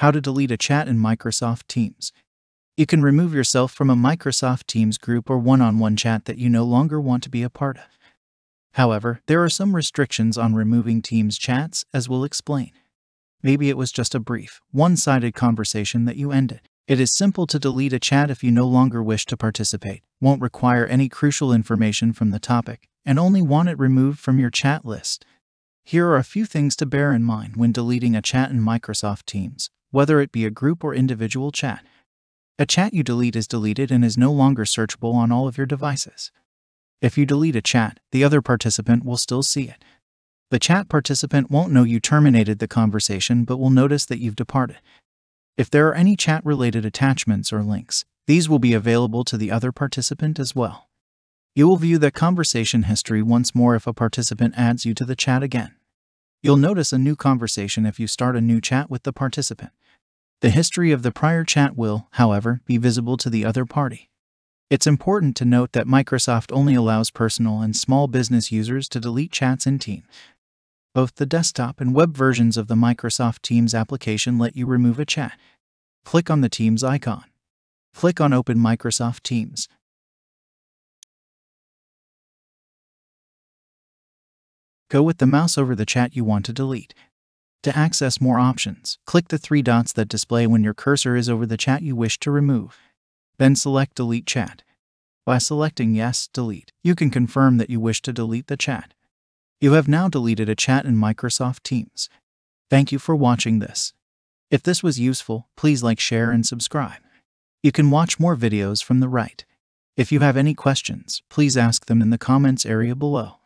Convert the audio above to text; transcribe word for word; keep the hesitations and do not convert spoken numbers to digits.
How to delete a chat in Microsoft Teams. You can remove yourself from a Microsoft Teams group or one-on-one chat that you no longer want to be a part of. However, there are some restrictions on removing Teams chats, as we'll explain. Maybe it was just a brief, one-sided conversation that you ended. It is simple to delete a chat if you no longer wish to participate, won't require any crucial information from the topic, and only want it removed from your chat list. Here are a few things to bear in mind when deleting a chat in Microsoft Teams, whether it be a group or individual chat. A chat you delete is deleted and is no longer searchable on all of your devices. If you delete a chat, the other participant will still see it. The chat participant won't know you terminated the conversation but will notice that you've departed. If there are any chat-related attachments or links, these will be available to the other participant as well. You will view that conversation history once more if a participant adds you to the chat again. You'll notice a new conversation if you start a new chat with the participant. The history of the prior chat will, however, be visible to the other party. It's important to note that Microsoft only allows personal and small business users to delete chats in Teams. Both the desktop and web versions of the Microsoft Teams application let you remove a chat. Click on the Teams icon. Click on Open Microsoft Teams. Go with the mouse over the chat you want to delete. To access more options, click the three dots that display when your cursor is over the chat you wish to remove. Then select Delete Chat. By selecting Yes, Delete, you can confirm that you wish to delete the chat. You have now deleted a chat in Microsoft Teams. Thank you for watching this. If this was useful, please like, share, and subscribe. You can watch more videos from the right. If you have any questions, please ask them in the comments area below.